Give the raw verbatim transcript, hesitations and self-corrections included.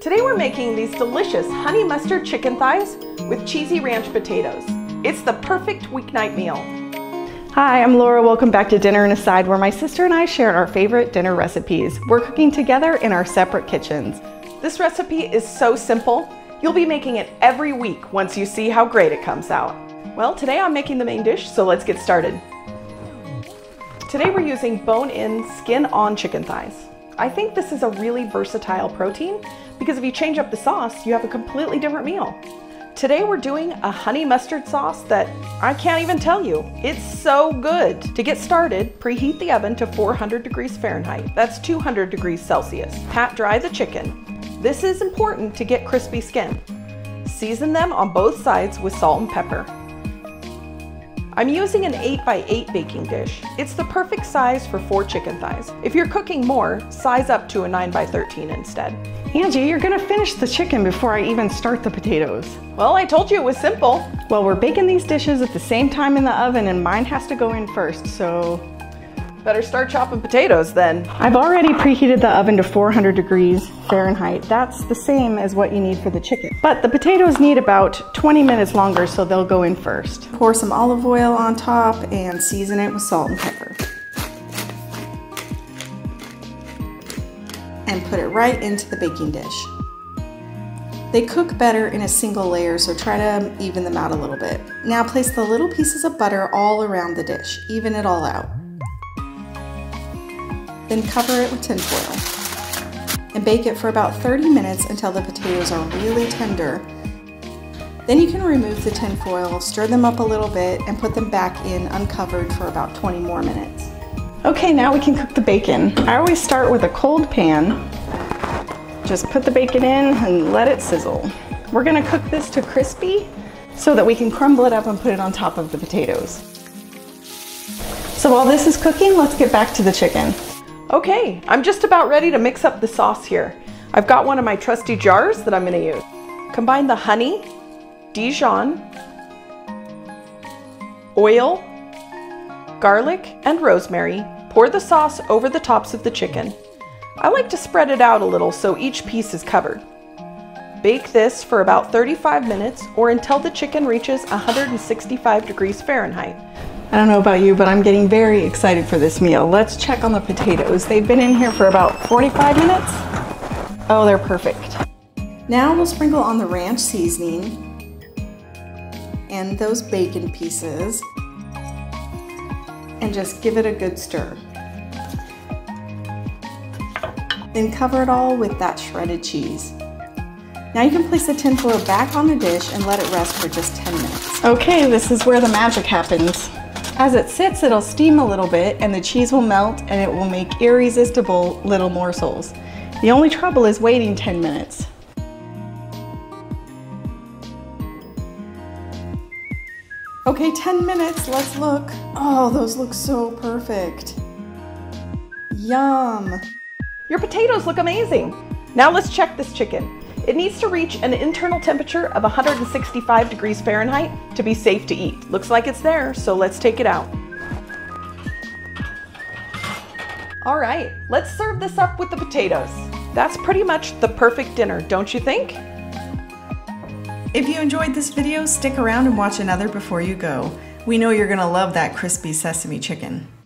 Today we're making these delicious honey mustard chicken thighs with cheesy ranch potatoes. It's the perfect weeknight meal. Hi, I'm Laura. Welcome back to Dinner and a Side, where my sister and I share our favorite dinner recipes. We're cooking together in our separate kitchens. This recipe is so simple, you'll be making it every week once you see how great it comes out. Well, today I'm making the main dish, so let's get started. Today we're using bone-in, skin-on chicken thighs. I think this is a really versatile protein because if you change up the sauce, you have a completely different meal. Today we're doing a honey mustard sauce that I can't even tell you. It's so good. To get started, preheat the oven to four hundred degrees Fahrenheit. That's two hundred degrees Celsius. Pat dry the chicken. This is important to get crispy skin. Season them on both sides with salt and pepper. I'm using an eight by eight baking dish. It's the perfect size for four chicken thighs. If you're cooking more, size up to a nine by thirteen instead. Angie, you're gonna finish the chicken before I even start the potatoes. Well, I told you it was simple. Well, we're baking these dishes at the same time in the oven and mine has to go in first, so. Better start chopping potatoes then. I've already preheated the oven to four hundred degrees Fahrenheit. That's the same as what you need for the chicken. But the potatoes need about twenty minutes longer, so they'll go in first. Pour some olive oil on top and season it with salt and pepper. And put it right into the baking dish. They cook better in a single layer, so try to even them out a little bit. Now place the little pieces of butter all around the dish. Even it all out. Then cover it with tin foil and bake it for about thirty minutes until the potatoes are really tender. Then you can remove the tin foil, stir them up a little bit, and put them back in uncovered for about twenty more minutes. Okay, now we can cook the bacon. I always start with a cold pan. Just put the bacon in and let it sizzle. We're gonna cook this to crispy so that we can crumble it up and put it on top of the potatoes. So while this is cooking, let's get back to the chicken. Okay, I'm just about ready to mix up the sauce here. I've got one of my trusty jars that I'm gonna use. Combine the honey, Dijon, oil, garlic, and rosemary. Pour the sauce over the tops of the chicken. I like to spread it out a little so each piece is covered. Bake this for about thirty-five minutes or until the chicken reaches one hundred sixty-five degrees Fahrenheit. I don't know about you, but I'm getting very excited for this meal. Let's check on the potatoes. They've been in here for about forty-five minutes. Oh, they're perfect. Now we'll sprinkle on the ranch seasoning and those bacon pieces and just give it a good stir. Then cover it all with that shredded cheese. Now you can place the tin foil back on the dish and let it rest for just ten minutes. Okay, this is where the magic happens. As it sits, it'll steam a little bit and the cheese will melt and it will make irresistible little morsels. The only trouble is waiting ten minutes. Okay, ten minutes, let's look. Oh, those look so perfect. Yum. Your potatoes look amazing. Now let's check this chicken. It needs to reach an internal temperature of one hundred sixty-five degrees Fahrenheit to be safe to eat. Looks like it's there, so let's take it out. All right, let's serve this up with the potatoes. That's pretty much the perfect dinner, don't you think? If you enjoyed this video, stick around and watch another before you go. We know you're gonna love that crispy sesame chicken.